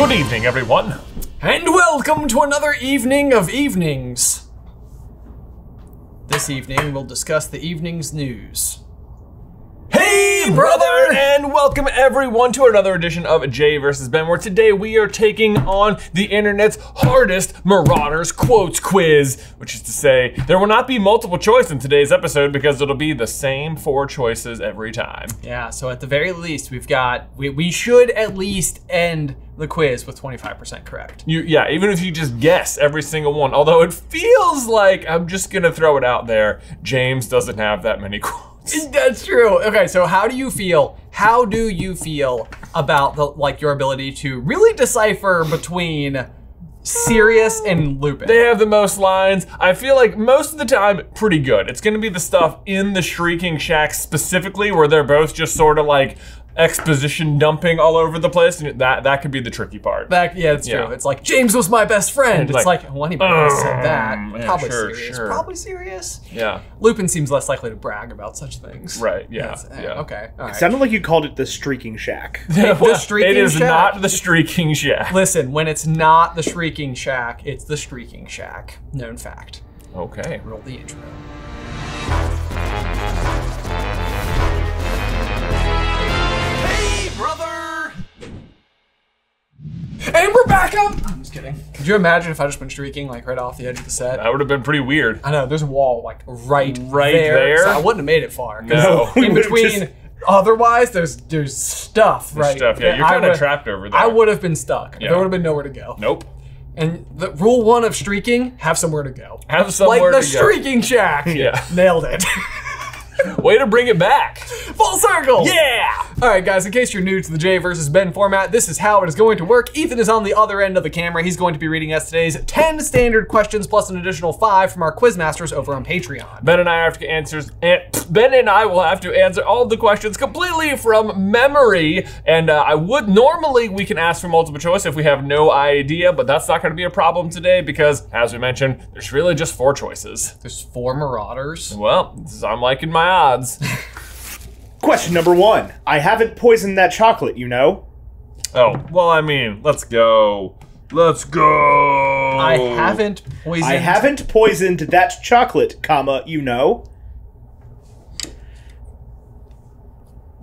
Good evening, everyone, and welcome to another evening of evenings. This evening, we'll discuss the evening's news. Hey, brother! And welcome, everyone, to another edition of Jay vs. Ben, where today we are taking on the internet's hardest Marauders quotes quiz, which is to say, there will not be multiple choice in today's episode because it'll be the same four choices every time. Yeah, so at the very least, we've got, we should at least end the quiz with 25% correct. Yeah, even if you just guess every single one, although it feels like, I'm just gonna throw it out there, James doesn't have that many quotes. That's true. Okay, so how do you feel? How do you feel about the your ability to really decipher between Sirius and Lupin? They have the most lines. I feel like most of the time, pretty good. It's gonna be the stuff in the Shrieking Shack specifically where they're both just sort of like exposition dumping all over the place, and that could be the tricky part. Yeah, it's true. It's like, James was my best friend. It's like well, anybody said that. Yeah, probably sure, Sirius. Sure. Probably Sirius. Yeah. Lupin seems less likely to brag about such things. Right, yeah. Yeah. Okay, all right. It sounded like you called it the Shrieking Shack. The Shrieking Shack. It is not the Shrieking Shack. Listen, when it's not the Shrieking Shack, it's the Shrieking Shack. Known fact. Okay. Roll the intro. And we're back up! I'm just kidding. Could you imagine if I just been shrieking like right off the edge of the set? That would have been pretty weird. I know, there's a wall like right there. So I wouldn't have made it far. No. In between, otherwise, there's stuff, right? There's stuff, yeah. You're kind of trapped over there. I would have been stuck. Yeah. There would have been nowhere to go. Nope. And the rule one of shrieking, have somewhere to go. Have somewhere to go. Like the Shrieking Shack. Yeah. Nailed it. Way to bring it back. Full circle. Yeah. All right, guys, in case you're new to the Jay versus Ben format, this is how it is going to work. Ethan is on the other end of the camera. He's going to be reading us today's 10 standard questions plus an additional 5 from our quizmasters over on Patreon. Ben and I will have to answer all the questions completely from memory. And I would normally, we can ask for multiple choice if we have no idea, but that's not gonna be a problem today because, as we mentioned, there's really just 4 choices. There's 4 Marauders. Well, this is, I'm liking my odds. Question number 1. I haven't poisoned that chocolate, you know? Oh, well, I mean, let's go. Let's go. I haven't poisoned that chocolate, comma, you know.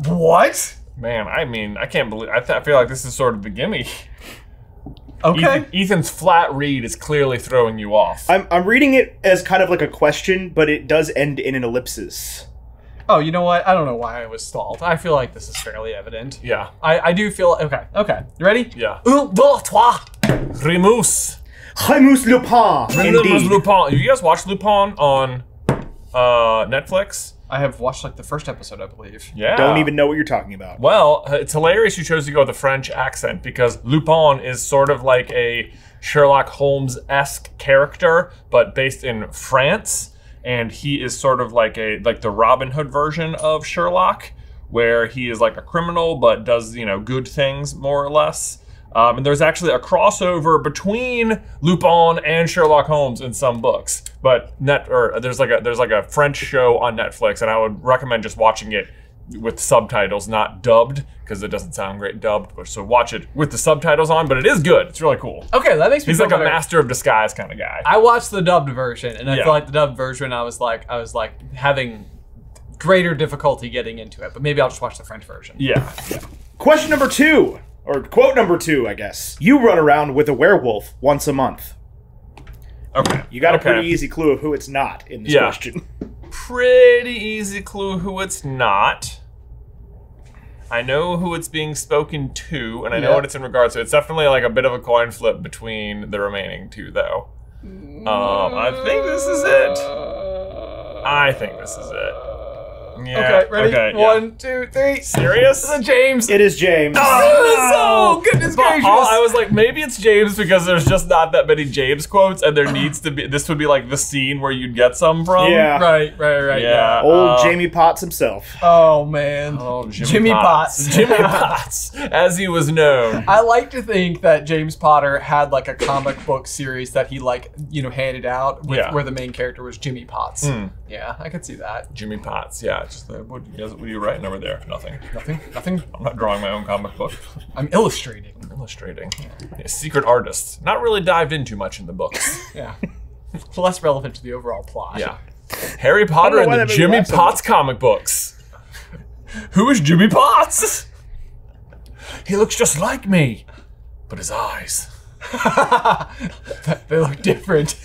What? Man, I mean, I can't believe, I feel like this is sort of the gimme. Okay. Ethan's flat read is clearly throwing you off. I'm reading it as kind of like a question, but it does end in an ellipsis. Oh, you know what? I don't know why I was stalled. I feel like this is fairly evident. Yeah. I do feel, okay. You ready? Yeah. Un, deux, trois. Remus Lupin. Remus Lupin. Have you guys watched Lupin on Netflix? I have watched like the first episode, I believe. Yeah. Don't even know what you're talking about. Well, it's hilarious you chose to go with a French accent because Lupin is sort of like a Sherlock Holmes-esque character, but based in France. And he is sort of like the Robin Hood version of Sherlock, where he is like a criminal but does, you know, good things more or less. And there's actually a crossover between Lupin and Sherlock Holmes in some books. But there's like a French show on Netflix, and I would recommend just watching it with subtitles, not dubbed, because it doesn't sound great dubbed. So watch it with the subtitles on, but it is good. It's really cool. Okay, that makes me feel better. He's like a master of disguise kind of guy. I watched the dubbed version, and I feel like the dubbed version, I was like having greater difficulty getting into it, but maybe I'll just watch the French version. Yeah. Question number 2, or quote number 2, I guess. You run around with a werewolf once a month. Okay. You got a pretty easy clue of who it's not in this question. Pretty easy clue who it's not. I know who it's being spoken to, and I know what it's in regards to. It's definitely like a bit of a coin flip between the remaining 2, though. I think this is it. Yeah. Okay, ready? Okay, 1, 2, 3. Sirius? Is it James? It is James. Oh, goodness gracious. I was like, maybe it's James because there's just not that many James quotes, and there needs to be, this would be like the scene where you'd get some from. Yeah. Right. Yeah. Old Jamie Potts himself. Oh, man. Oh, Jimmy Potts. Jimmy Potts, as he was known. I like to think that James Potter had like a comic book series that he like, you know, handed out with, where the main character was Jimmy Potts. Mm. Yeah, I could see that. Jimmy Potts, yeah. Just what are you writing over there? Nothing. I'm not drawing my own comic book. I'm illustrating. illustrating. Yeah, secret artists. Not really dived into much in the books. Yeah. Less relevant to the overall plot. Yeah. Harry Potter and the Jimmy Potts comic books. Who is Jimmy Potts? He looks just like me, but his eyes. They look different.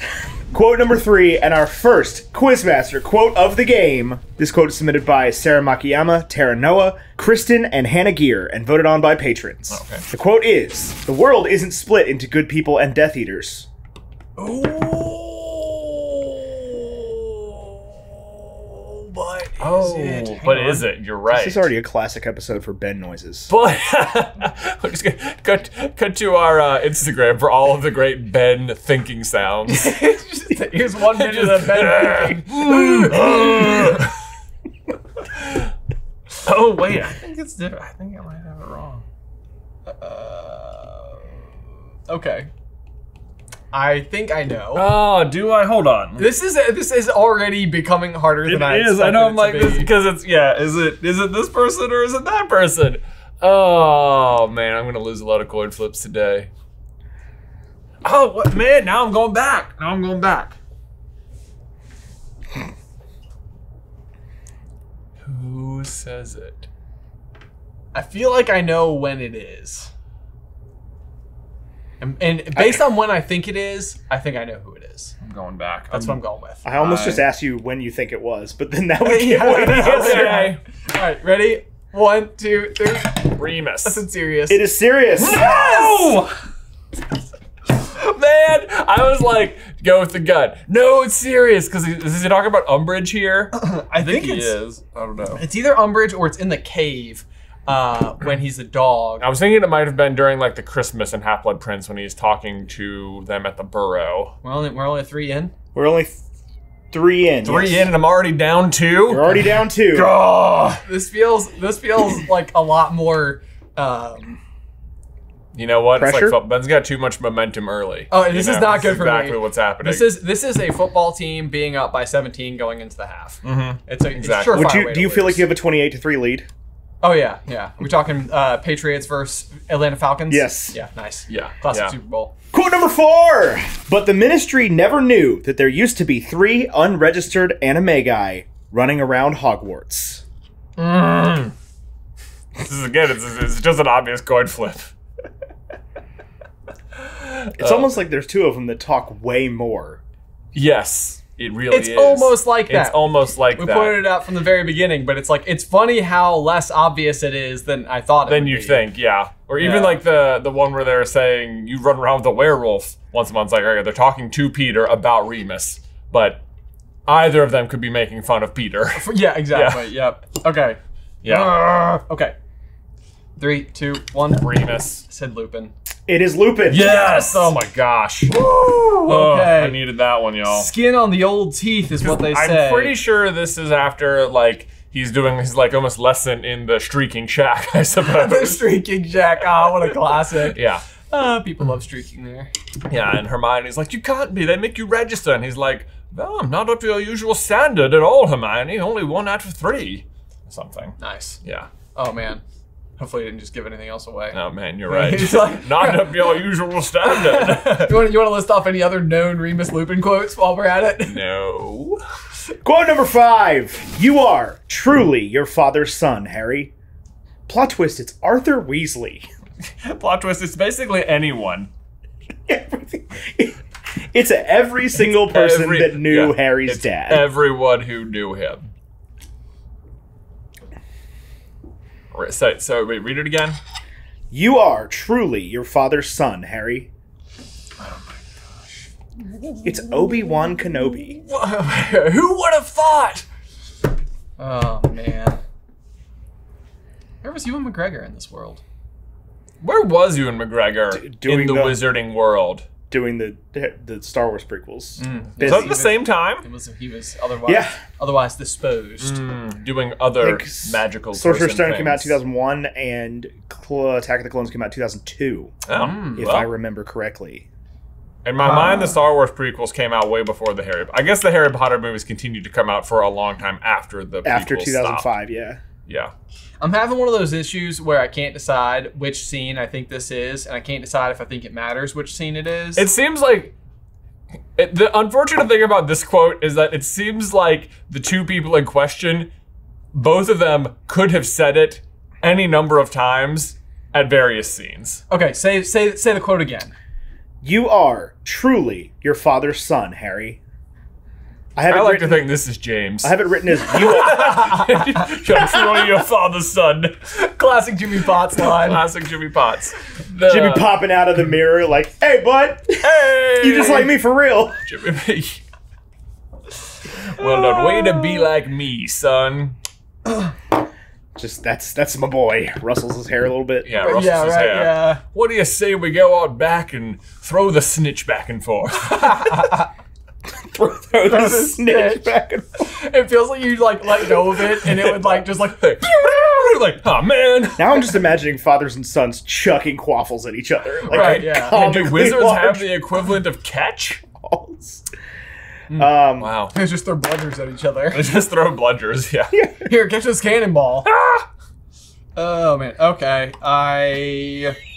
Quote number 3, and our first Quizmaster quote of the game. This quote is submitted by Sarah Makiyama, Tara Noah, Kristen, and Hannah Gear, and voted on by patrons. Oh, okay. The quote is, "The world isn't split into good people and Death Eaters." Oh, but is it? Hang on. Is it? You're right. This is already a classic episode for Ben noises. But we're just gonna cut to our Instagram for all of the great Ben thinking sounds. Here's 1 minute of Ben thinking. Oh wait, I think it's different. I think I might have it wrong. Okay. I think I know. Oh, do I? Hold on. This is already becoming harder than I expected. It is. I know. I'm like this because it's Is it this person or is it that person? Oh man, I'm gonna lose a lot of coin flips today. Oh what, man! Now I'm going back. Who says it? I feel like I know when it is. And based on when I think it is, I think I know who it is. I'm going back. That's what I'm going with. I almost just asked you when you think it was, but then that would be okay. All right, ready? 1, 2, 3. Remus. That's serious. It is serious. No! Man, I was like, go with the gut. No, it's serious. Because is he talking about Umbridge here? I think he is. I don't know. It's either Umbridge or it's in the cave. When he's a dog. I was thinking it might have been during like the Christmas in Half-Blood Prince when he's talking to them at the burrow. We're only 3 in? We're only 3 in. 3 yes. in and I'm already down 2? We're already down 2. Oh, this feels like a lot more you know what? Pressure? It's like Ben's got too much momentum early. Oh, this is not good for me. Exactly what's happening. This is a football team being up by 17 going into the half. Mm-hmm. It's surefire way to lose. Feel like you have a 28-3 lead? Oh yeah, yeah. We're talking Patriots versus Atlanta Falcons. Yes. Yeah, nice. Yeah, classic Super Bowl. Quote number 4. But the Ministry never knew that there used to be 3 unregistered Animagi running around Hogwarts. Mm. This is again. It's just an obvious coin flip. It's almost like there's 2 of them that talk way more. Yes. It really is. It's almost like that. It's almost like that. We pointed it out from the very beginning, but it's like, it's funny how less obvious it is than I thought it would be. Than you think, yeah. Or even like the one where they're saying, you run around with a werewolf once a month. It's like, okay, they're talking to Peter about Remus, but either of them could be making fun of Peter. Yeah, exactly, yep. Okay. Yeah. Okay. 3, 2, 1. Remus. I said Lupin. It is Lupin. Yes! Oh my gosh. Woo! Oh, okay. I needed that one, y'all. Skin on the old teeth is what they say. I'm pretty sure this is after, like, he's doing his, like, almost lesson in the Shrieking Shack, I suppose. The Shrieking Shack. Oh, what a classic. Yeah. People love shrieking there. Yeah, and Hermione's like, you can't be. They make you register. And he's like, no, I'm not up to your usual standard at all, Hermione. Only 1 out of 3. Something. Nice. Yeah. Oh, man. Hopefully, I didn't just give anything else away. No, man, you're right. Like, not up your usual standard. You want to list off any other known Remus Lupin quotes while we're at it? No. Quote number 5. You are truly your father's son, Harry. Plot twist, it's Arthur Weasley. Plot twist, it's basically anyone. It's every single person that knew Harry's dad. Everyone who knew him. So wait, read it again. You are truly your father's son, Harry. Oh my gosh. It's Obi-Wan Kenobi. Who would have thought? Oh, man. Where was Ewan McGregor in this world? Where was Ewan McGregor in the Wizarding World? Doing the Star Wars prequels. Mm. Is that at the same time? He was otherwise disposed. Mm. Doing other magical Sorcerer's Stone came out in 2001 and Attack of the Clones came out in 2002, I remember correctly. In my mind, the Star Wars prequels came out way before the Harry Potter. I guess the Harry Potter movies continued to come out for a long time after the prequels. After 2005, stopped. Yeah. I'm having one of those issues where I can't decide which scene I think this is, and I can't decide if I think it matters which scene it is. It seems like... the unfortunate thing about this quote is that it seems like the two people in question, both of them could have said it any number of times at various scenes. Okay, say the quote again. You are truly your father's son, Harry. I like to think this is James. I have it written as you are truly your father's son. Classic Jimmy Potts line. Classic Jimmy Potts. Jimmy popping out of the mirror like, hey, bud. Hey. You just like me for real. Jimmy B. Well done. Way to be like me, son. Just, that's my boy. Rustles his hair a little bit. Yeah, rustles his hair. Yeah. What do you say we go out back and throw the snitch back and forth? Throw the snitch back and forth. It feels like you like let go of it and it would like just like, oh man. Now I'm just imagining fathers and sons chucking quaffles at each other. Like, right, yeah. And do wizards have the equivalent of catch? Wow. They just throw bludgers at each other. They just throw bludgers, yeah. Here, catch this cannonball. Ah! Oh man, okay.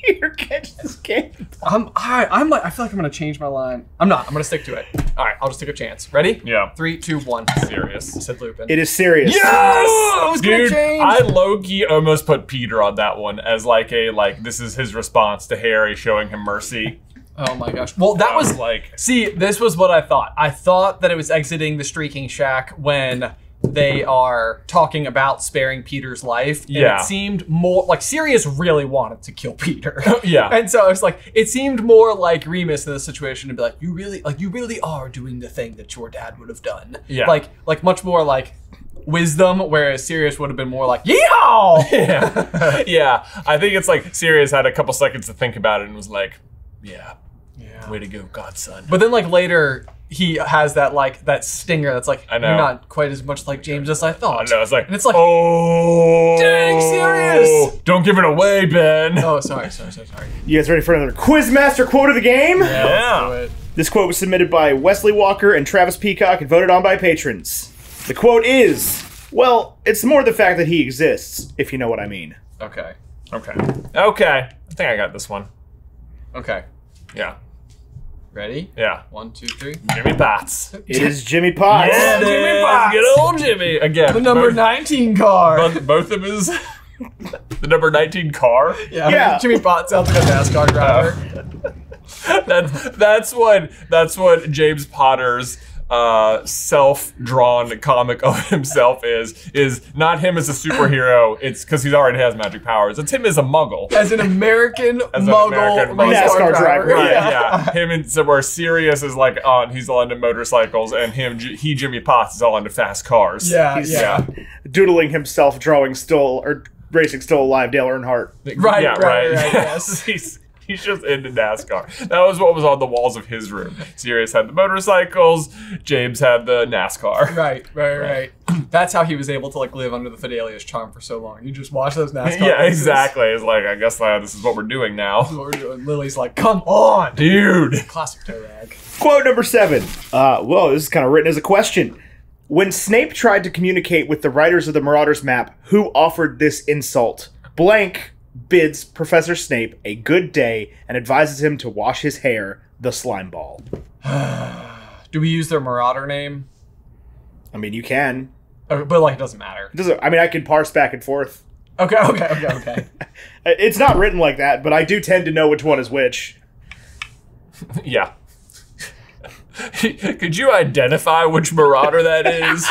Here, catch this cannonball. I'm like, I feel like I'm gonna change my line. I'm not, I'm gonna stick to it. All right, I'll just take a chance. Ready? Yeah. 3, 2, 1. Sirius. Said Lupin. It is Sirius. Yes! I was gonna change. I low-key almost put Peter on that one as like a, like, this is his response to Harry showing him mercy. Oh my gosh. Well, that was like, see, this was what I thought. I thought that it was exiting the Shrieking Shack when they are talking about sparing Peter's life. And yeah. It seemed more like Sirius really wanted to kill Peter. Yeah. And so it's like, it seemed more like Remus in this situation to be like, you really are doing the thing that your dad would have done. Yeah. Like much more like wisdom, whereas Sirius would have been more like, yeehaw! Yeah. Yeah. I think it's like Sirius had a couple seconds to think about it and was like, yeah. Yeah. Way to go, godson. But then like later he has that like that stinger that's like, I know. You're not quite as much like James as I thought. I know, it's like, and it's like, oh dang, Sirius! Don't give it away, Ben. Oh, sorry. You guys ready for another Quizmaster quote of the game? Yeah. Let's do it. This quote was submitted by Wesley Walker and Travis Peacock and voted on by patrons. The quote is, well, it's more the fact that he exists, if you know what I mean. Okay. Okay. Okay. I think I got this one. Okay. Yeah. Ready? Yeah. 1, 2, 3. Jimmy Potts. It is Jimmy Potts. Yeah, Jimmy Potts. Good old Jimmy. Again. The number 19 car. Both of his. The number 19 car? Yeah. Yeah. Jimmy Potts sounds like a NASCAR driver. That's what James Potter's self-drawn comic of himself is not him as a superhero. It's because he already has magic powers. It's him as a muggle. As an American muggle NASCAR driver. Right, yeah. Him and so where Sirius is like on, he's all into motorcycles, and he Jimmy Potts is all into fast cars. Yeah, he's, yeah. Doodling himself, drawing still or racing still alive Dale Earnhardt. Right, yeah, right. Yes. He's just into NASCAR. That was what was on the walls of his room. Sirius had the motorcycles. James had the NASCAR. Right. That's how he was able to like live under the Fidelius charm for so long. You just watch those NASCAR. Yeah, races. Exactly. It's like, I guess this is what we're doing now. This is what we're doing. Lily's like, come on, dude. Classic toe rag. Quote number 7. Whoa, this is kind of written as a question. When Snape tried to communicate with the writers of the Marauder's Map, who offered this insult? Blank bids Professor Snape a good day and advises him to wash his hair, the slime ball. Do we use their marauder name? I mean, you can. Okay, but, like, it doesn't matter. It doesn't, I mean, I can parse back and forth. Okay. It's not written like that, but I do tend to know which one is which. Yeah. Could you identify which marauder that is?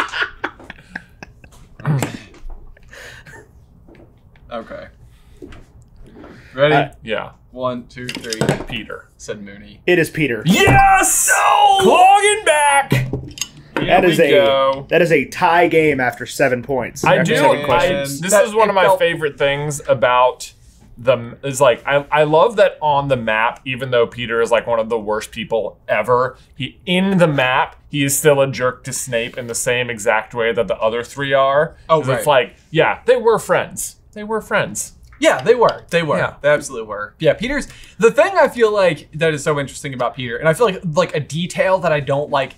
Okay. Ready? Yeah. 1, 2, 3. Peter. Said Moony. It is Peter. Yes! Oh! Clogging back! That is a tie game after 7 points. This is one of my favorite things about the is like I love that on the map, even though Peter is like one of the worst people ever, in the map he is still a jerk to Snape in the same exact way that the other three are. Oh, right. It's like, yeah, they were friends. Yeah, they were. Yeah. They absolutely were. Yeah, Peter's, the thing I feel like that is so interesting about Peter, and I feel like a detail that I don't like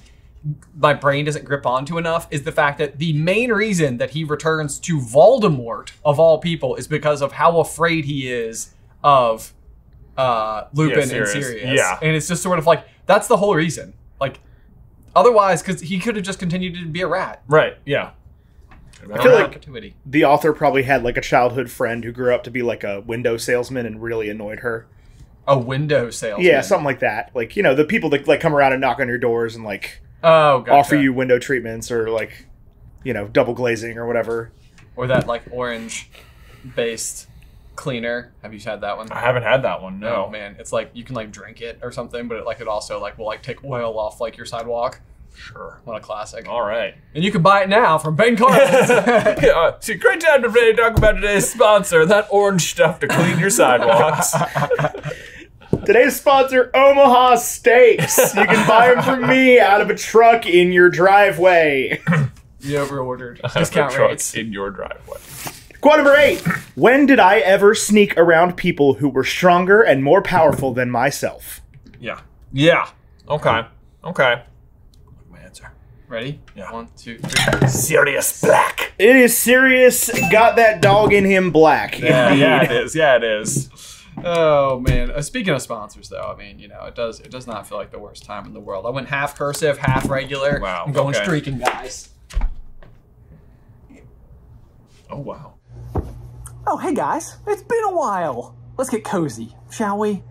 my brain doesn't grip onto enough is the fact that the main reason that he returns to Voldemort, of all people, is because of how afraid he is of Lupin and Sirius. Yeah. And it's just sort of like, that's the whole reason. Like, otherwise, because he could have just continued to be a rat. Right, yeah. I feel like the author probably had like a childhood friend who grew up to be like a window salesman and really annoyed her. A window salesman? Yeah, something like that. Like, you know, the people that like come around and knock on your doors and like offer you window treatments or like, you know, double glazing or whatever. Or that like orange-based cleaner. Have you had that one? I haven't had that one, no. Oh, man. It's like you can like drink it or something, but it like it also like will like take oil off like your sidewalk. Sure. What a classic. All right. And you can buy it now from Ben Carlin. See, great time to really talk about today's sponsor, that orange stuff to clean your sidewalks. Today's sponsor, Omaha Steaks. You can buy them from me out of a truck in your driveway. You overordered. Discount rates. In your driveway. Quote number 8. When did I ever sneak around people who were stronger and more powerful than myself? Yeah. Yeah. Okay. Okay. Ready? Yeah. 1, 2, 3. Sirius Black. It is Sirius. Got that dog in him black. Yeah, yeah, it is. Yeah, it is. Oh, man. Speaking of sponsors, though, I mean, you know, it does not feel like the worst time in the world. I went half cursive, half regular. Wow. I'm going streaking, guys. Oh, wow. Oh, hey, guys. It's been a while. Let's get cozy, shall we?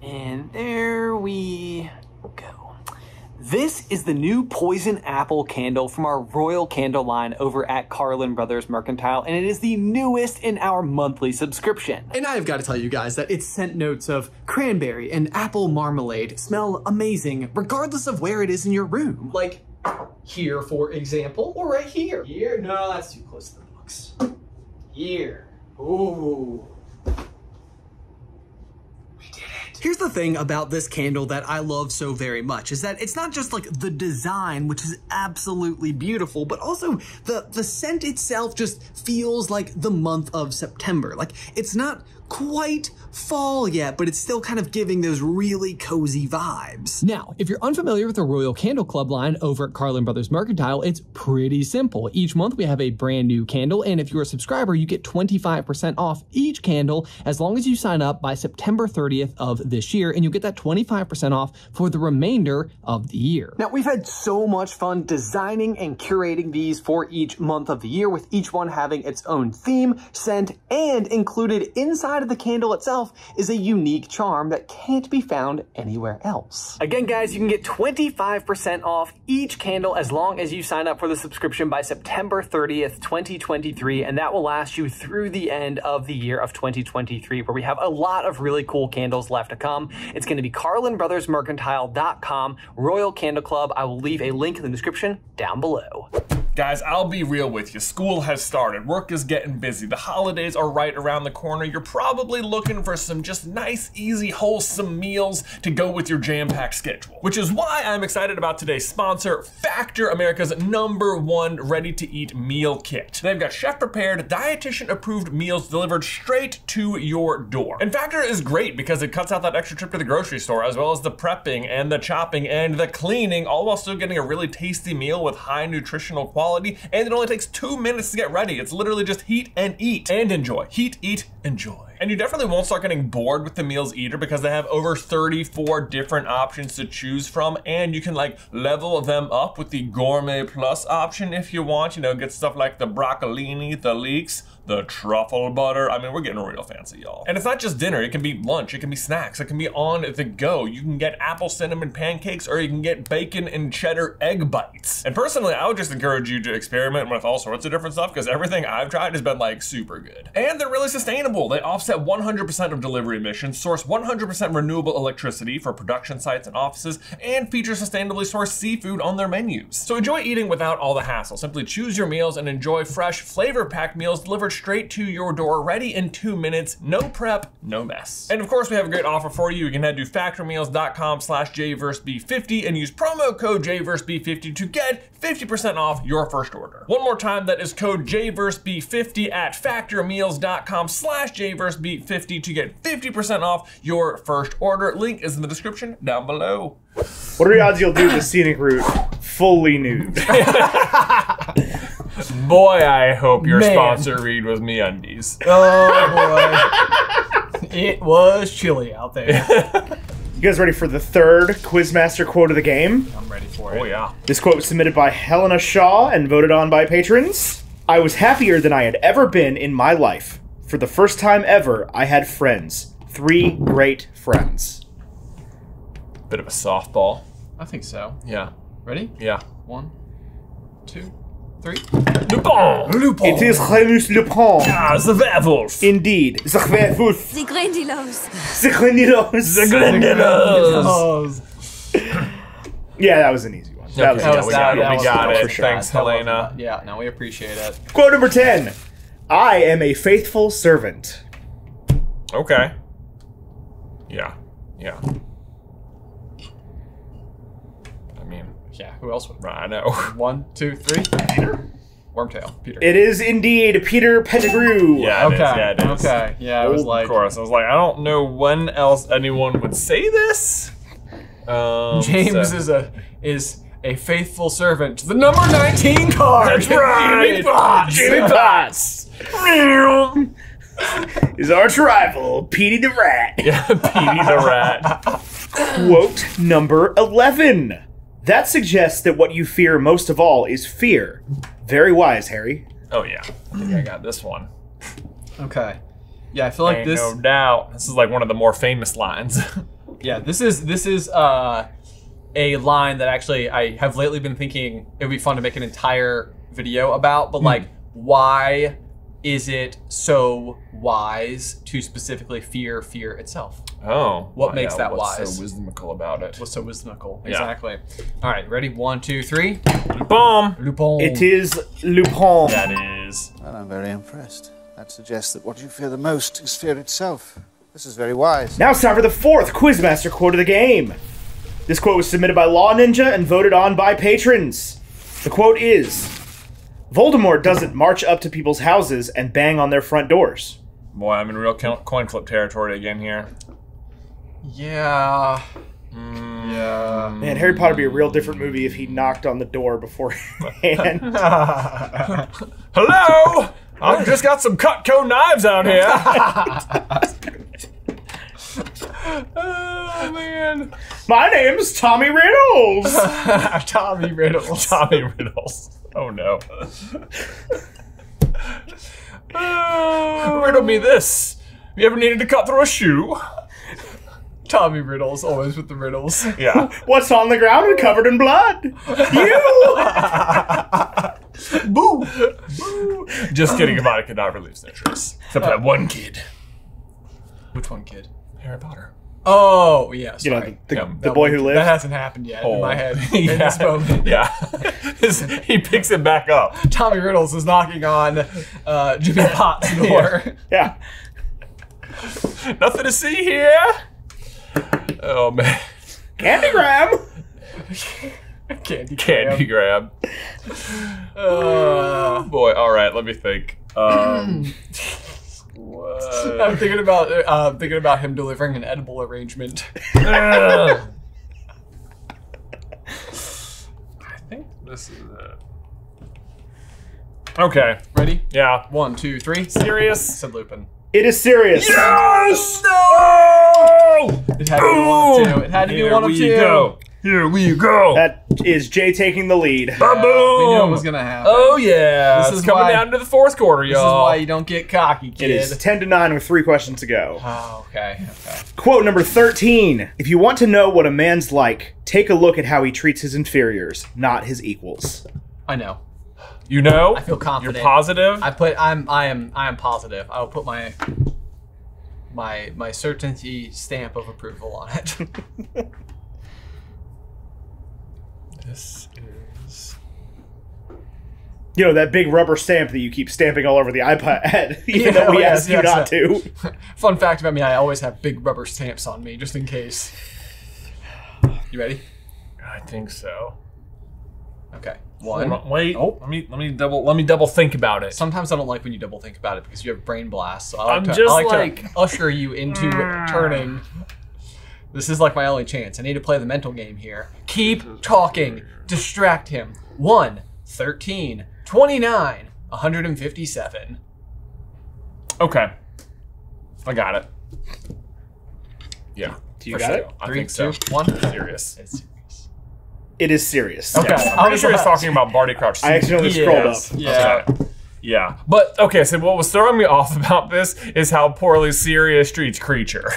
And there we... go. This is the new poison apple candle from our royal candle line over at Carlin Brothers Mercantile, and it is the newest in our monthly subscription. And I've got to tell you guys that its scent notes of cranberry and apple marmalade smell amazing, regardless of where it is in your room. Like here, for example, or right here. Here? No, that's too close to the books. Here. Ooh. Here's the thing about this candle that I love so very much is that it's not just like the design, which is absolutely beautiful, but also the scent itself just feels like the month of September. Like it's not quite fall yet, but it's still kind of giving those really cozy vibes. Now, if you're unfamiliar with the Royal Candle Club line over at Carlin Brothers Mercantile, it's pretty simple. Each month we have a brand new candle, and if you're a subscriber, you get 25% off each candle as long as you sign up by September 30th of this year, and you'll get that 25% off for the remainder of the year. Now, we've had so much fun designing and curating these for each month of the year, with each one having its own theme, scent, and included inside of the candle itself is a unique charm that can't be found anywhere else. Again, guys, you can get 25% off each candle as long as you sign up for the subscription by September 30th, 2023, and that will last you through the end of the year of 2023, where we have a lot of really cool candles left to come. It's going to be carlinbrothersmercantile.com, Royal Candle Club. I will leave a link in the description down below. Guys, I'll be real with you. School has started. Work is getting busy. The holidays are right around the corner. You're probably looking for some just nice, easy, wholesome meals to go with your jam-packed schedule. Which is why I'm excited about today's sponsor, Factor, America's #1 ready-to-eat meal kit. They've got chef-prepared, dietitian-approved meals delivered straight to your door. And Factor is great because it cuts out that extra trip to the grocery store, as well as the prepping and the chopping and the cleaning, all while still getting a really tasty meal with high nutritional quality. And it only takes 2 minutes to get ready. It's literally just heat and eat and enjoy. Heat, eat, enjoy. And you definitely won't start getting bored with the meals either, because they have over 34 different options to choose from, and you can like level them up with the Gourmet Plus option if you want. You know, get stuff like the broccolini, the leeks, the truffle butter. I mean, we're getting real fancy, y'all. And it's not just dinner. It can be lunch. It can be snacks. It can be on the go. You can get apple cinnamon pancakes, or you can get bacon and cheddar egg bites. And personally, I would just encourage you to experiment with all sorts of different stuff, because everything I've tried has been like super good. And they're really sustainable. They offset 100% of delivery emissions, source 100% renewable electricity for production sites and offices, and feature sustainably sourced seafood on their menus. So enjoy eating without all the hassle. Simply choose your meals and enjoy fresh, flavor-packed meals delivered straight to your door, ready in 2 minutes, no prep, no mess. And of course, we have a great offer for you. You can head to factormeals.com/jversb50 and use promo code jversb50 to get 50% off your first order. One more time, that is code jversb50 at factormeals.com/jversb50 first beat 50 to get 50% off your first order. Link is in the description down below. What are the odds you'll do the scenic route fully nude? Boy, I hope your sponsor read was MeUndies. Oh boy. It was chilly out there. You guys ready for the third Quizmaster quote of the game? I'm ready for it. Oh yeah. This quote was submitted by Helena Shaw and voted on by patrons. I was happier than I had ever been in my life. For the first time ever, I had friends. Three great friends. Bit of a softball. I think so. Yeah. Ready? Yeah. 1, 2, 3. Lupin! Lupin! It is Remus Lupin! Ah, the werewolf! Indeed, the werewolf! The Grindylows! The Grindylows! The Grindylows! Yeah, that was an easy one. That was, we got it. For sure. Thanks, Helena. Yeah, no, we appreciate it. Quote number 10. I am a faithful servant. Okay. Yeah. Yeah. Yeah, who else would? I know. 1, 2, 3. Peter? Wormtail. Peter. It is indeed Peter Pettigrew. Yeah, okay. Yeah, it is. Okay. Yeah, I was like. Of course. I was like, I don't know when else anyone would say this. James is a faithful servant to the number 19 card. That's right. Jimmy Potts. Jimmy Potts. Is our rival, Petey the Rat. Yeah, Petey the Rat. Quote number 11. That suggests that what you fear most of all is fear. Very wise, Harry. Oh yeah, I think I got this one. Okay. Yeah, I feel like this. No doubt, this is like one of the more famous lines. Yeah, this is a line that actually I have lately been thinking it would be fun to make an entire video about. But like, why is it so wise to specifically fear itself? Oh. What makes that wise? What's so wisdomical about it? What's so wisdomical? Yeah. Exactly. All right, ready? 1, 2, 3. Lupin! Lupin. It is Lupin. That is. Well, I'm very impressed. That suggests that what you fear the most is fear itself. This is very wise. Now it's time for the fourth Quizmaster quote of the game. This quote was submitted by Law Ninja and voted on by patrons. The quote is, Voldemort doesn't march up to people's houses and bang on their front doors. Boy, I'm in real coin flip territory again here. Yeah. Yeah. Man, Harry Potter would be a real different movie if he knocked on the door beforehand. Hello! I've just got some Cutco knives out here. Oh man. My name's Tommy Riddles. Tommy Riddles. Tommy Riddles. Oh no. Riddle me this. Have you ever needed to cut through a shoe? Tommy Riddles, always with the riddles. Yeah. What's on the ground and covered in blood? You! Boo! Boo! Just kidding, Avada Kedavra leaves their trace. Except for that one kid. Which one kid? Harry Potter. Oh, yeah, sorry. You know, the boy who lived? That hasn't happened yet in my head in this moment. Yeah. He picks it back up. Tommy Riddles is knocking on Jimmy Potts' door. Yeah. Nothing to see here. Oh, man. Candy grab! Candy grab. Oh, boy. All right, let me think. What? I'm thinking about him delivering an edible arrangement. I think this is it. Okay. Ready? Yeah. 1, 2, 3. Sirius. Said Lupin. It is Sirius. Yes! No! It had to be one of two. It had to be one of two. Here we go. That is Jay taking the lead. Yeah, boom! We knew it was gonna happen. Oh yeah. This is coming down to the fourth quarter, y'all. This is why you don't get cocky, kid. It is 10-9 with 3 questions to go. Oh, okay. Okay. Quote number 13. If you want to know what a man's like, take a look at how he treats his inferiors, not his equals. I know. You know? I feel confident. You're positive? I am positive. I'll put my certainty stamp of approval on it. This is, you know, that big rubber stamp that you keep stamping all over the iPad, even though we asked you not to. Fun fact about me, I always have big rubber stamps on me just in case. You ready? I think so. Okay. One. Hold on, wait. Oh. Let me double think about it. Sometimes I don't like when you double think about it because you have brain blasts. So I like to usher you into turning. This is like my only chance. I need to play the mental game here. Keep talking. Distract him. 1, 13, 29, 157. Okay. I got it. Yeah. Do you got it? I think so. 3, 2, 1. Serious. It's serious. It is serious. Okay. Yes. I'm sure he's talking about Barty Crouch. I accidentally scrolled up. Yeah. Okay. Yeah. But, okay, so what was throwing me off about this is how poorly Sirius treats Creature.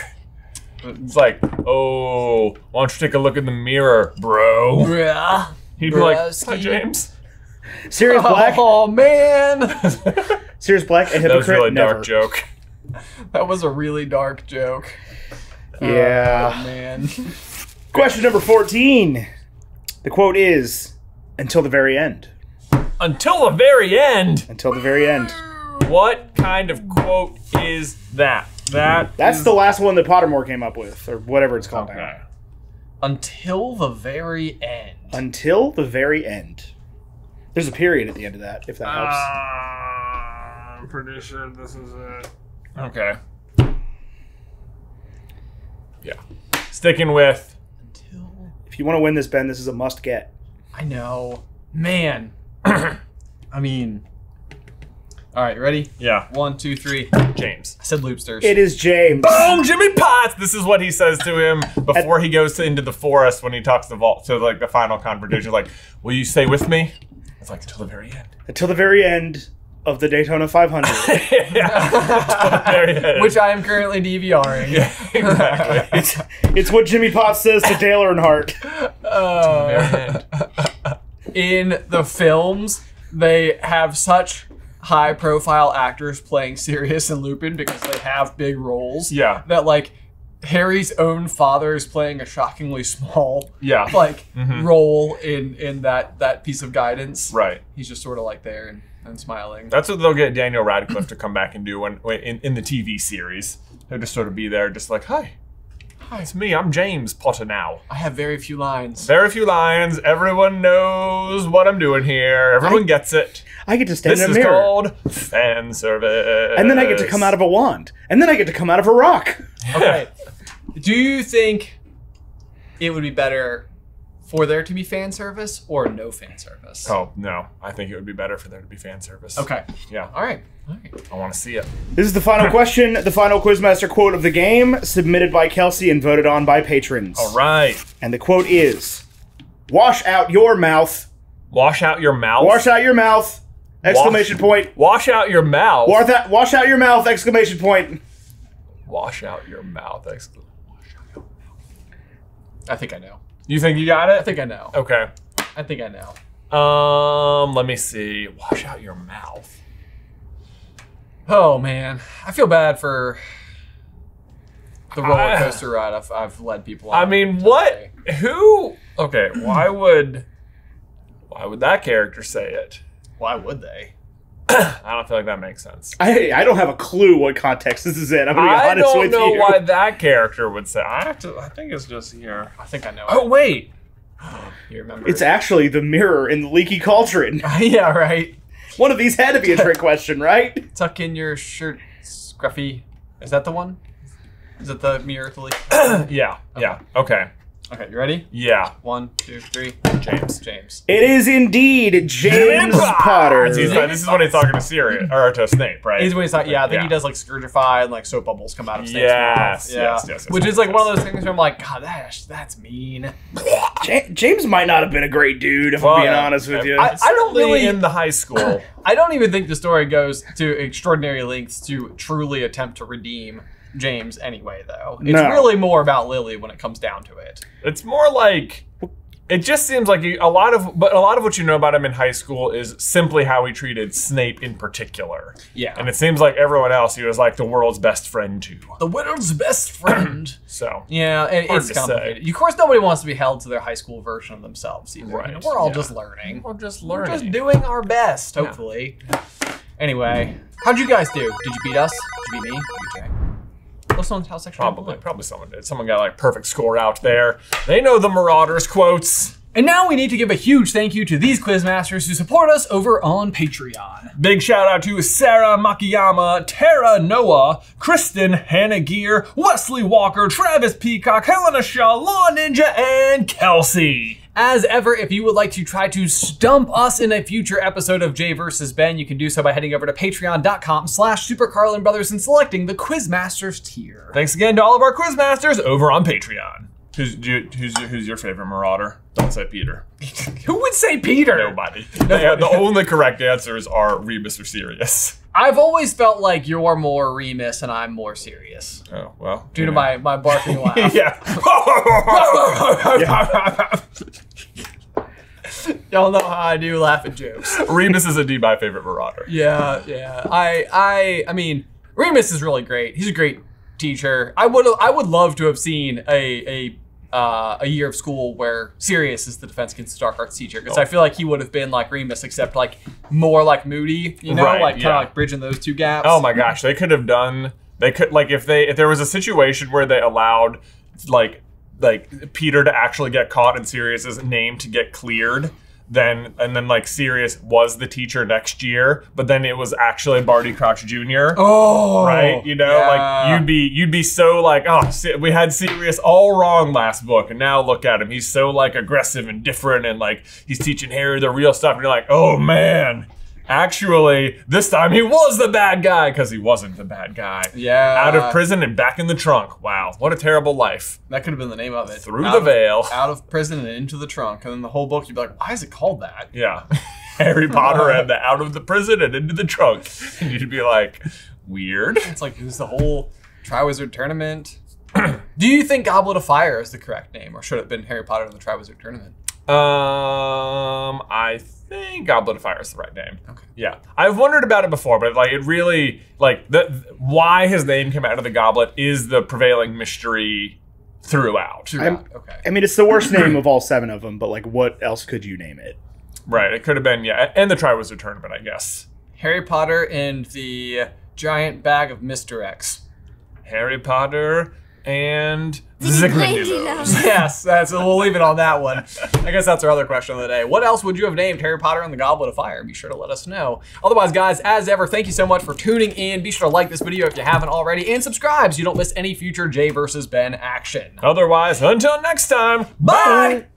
It's like, oh, why don't you take a look in the mirror, bro? Yeah. He'd be like, hi, James. Sirius Black. Oh, man. Sirius Black, a hypocrite. That was really dark joke. That was a really dark joke. Yeah. Oh, man. Question number 14. The quote is, until the very end. Until the very end? Until the very end. What kind of quote is that? That's the last one that Pottermore came up with, or whatever it's called. Okay. Until the very end. Until the very end. There's a period at the end of that, if that helps. I'm pretty sure this is it. Okay. Yeah. Sticking with. Until. If you want to win this, Ben, this is a must get. I know. Man. I mean. All right, ready? Yeah. 1, 2, 3. James. I said loopsters. It is James. Boom, Jimmy Potts. This is what he says to him before he goes into the forest when he talks to Vault. So like the final confrontation, like, will you stay with me? It's like, until the very end. Until the very end of the Daytona 500. Yeah. Which I am currently DVRing. Yeah, exactly. it's what Jimmy Potts says to Dale Earnhardt. In the films, they have such high-profile actors playing Sirius and Lupin because they have big roles. Yeah. That, like, Harry's own father is playing a shockingly small, like, role in that piece of guidance. Right. He's just sort of, like, there and smiling. That's what they'll get Daniel Radcliffe to come back and do in the TV series. He'll just sort of be there just like, hi. Hi, it's me. I'm James Potter now. I have very few lines. Very few lines. Everyone knows what I'm doing here. Everyone gets it. I get to stand in a mirror. This is called fan service. And then I get to come out of a wand. And then I get to come out of a rock. Okay. Do you think it would be better for there to be fan service or no fan service? Oh, no. I think it would be better for there to be fan service. Okay. Yeah. All right. I want to see it. This is the final question, the final Quizmaster quote of the game, submitted by Kelsey and voted on by patrons. All right. And the quote is, wash out your mouth. Wash out your mouth? Wash out your mouth, exclamation point. Wash out your mouth? Wash out your mouth, exclamation point. Wash out your mouth, exclamation point. I think I know. You think you got it? I think I know. Okay. I think I know. Let me see. Wash out your mouth. Oh man, I feel bad for the roller coaster ride I've led people on. I mean, what? Say. Who? Okay, why would that character say it? Why would they? I don't feel like that makes sense. I don't have a clue what context this is in. I'm gonna be honest with you. I don't know why that character would say. I think it's just here. I think I know. Oh wait, you remember? It's actually the mirror in the leaky cauldron. Yeah, right. One of these had to be a trick question, right? Tuck in your shirt, Scruffy. Is that the one? Is it the mirror? Yeah. Okay. Yeah. Okay. Okay, you ready? Yeah. 1, 2, 3. James. James. It is indeed James Potter. This is when he's talking to Sirius, or to Snape, right? He's when he's talking, yeah, then he does like Scourgify and like soap bubbles come out of Snape's mouth. Yes. Which is like one of those things where I'm like, God, that's mean. James might not have been a great dude, if I'm being honest with you. I don't really in the high school. I don't even think the story goes to extraordinary lengths to truly attempt to redeem James anyway, though. It's really more about Lily when it comes down to it. It's more like, it just seems like a lot of what you know about him in high school is simply how he treated Snape in particular. Yeah. And it seems like everyone else he was like the world's best friend to. The world's best friend. So. Yeah, it's complicated. Of course, nobody wants to be held to their high school version of themselves either. Right. You know, we're all just learning. We're just learning. We're just doing our best, hopefully. Yeah. Anyway, how'd you guys do? Did you beat us? Did you beat me? Okay. Probably someone did. Someone got like perfect score out there. They know the Marauders quotes. And now we need to give a huge thank you to these Quizmasters who support us over on Patreon. Big shout out to Sarah Makiyama, Tara Noah, Kristen Hannah Gear, Wesley Walker, Travis Peacock, Helena Shaw, Law Ninja, and Kelsey. As ever, if you would like to try to stump us in a future episode of Jay vs. Ben, you can do so by heading over to patreon.com/supercarlinbrothers and selecting the Quizmasters tier. Thanks again to all of our Quizmasters over on Patreon. Who's your favorite marauder? Don't say Peter. Who would say Peter? Nobody. The only correct answers are Remus or Sirius. I've always felt like you're more Remus and I'm more Sirius. Oh, well. Due to my barking laugh. Yeah. Y'all know how I do laugh at jokes. Remus is indeed my favorite marauder. Yeah, yeah. I mean, Remus is really great. He's a great teacher. I would love to have seen a year of school where Sirius is the Defense Against the Dark Arts teacher, because I feel like he would have been like Remus, except like more like moody, you know, right, like kind of like bridging those two gaps. Oh my gosh, they could have done. They could, like, if there was a situation where they allowed like Peter to actually get caught and Sirius's name to get cleared. Then like Sirius was the teacher next year, but then it was actually Barty Crouch Jr. Oh, right, you know, yeah. Like you'd be so like, oh, we had Sirius all wrong last book, and now look at him, he's so like aggressive and different, and like he's teaching Harry the real stuff, and you're like, oh man, actually this time he was the bad guy because he wasn't the bad guy. Yeah, out of prison and back in the trunk. Wow, what a terrible life. That could have been the name of it. Through the veil, out of prison and into the trunk, and then the whole book you'd be like, why is it called that? Yeah. Harry Potter and the out of the prison and into the trunk, and you'd be like, weird. It's like, who's the whole Triwizard Tournament? Do you think Goblet of Fire is the correct name, or should it have been Harry Potter and the Triwizard Tournament? I think Goblet of Fire is the right name. Okay. Yeah, I've wondered about it before, but like it really, like why his name came out of the goblet is the prevailing mystery throughout. Okay. I mean, it's the worst name of all 7 of them, but like, what else could you name it? Right. It could have been, yeah, and the Triwizard Tournament, I guess. Harry Potter and the giant bag of Mr. X. Harry Potter and Zigmandilos. Yes, that's, we'll leave it on that one. I guess that's our other question of the day. What else would you have named Harry Potter and the Goblet of Fire? Be sure to let us know. Otherwise, guys, as ever, thank you so much for tuning in. Be sure to like this video if you haven't already, and subscribe so you don't miss any future Jay vs. Ben action. Otherwise, until next time, bye!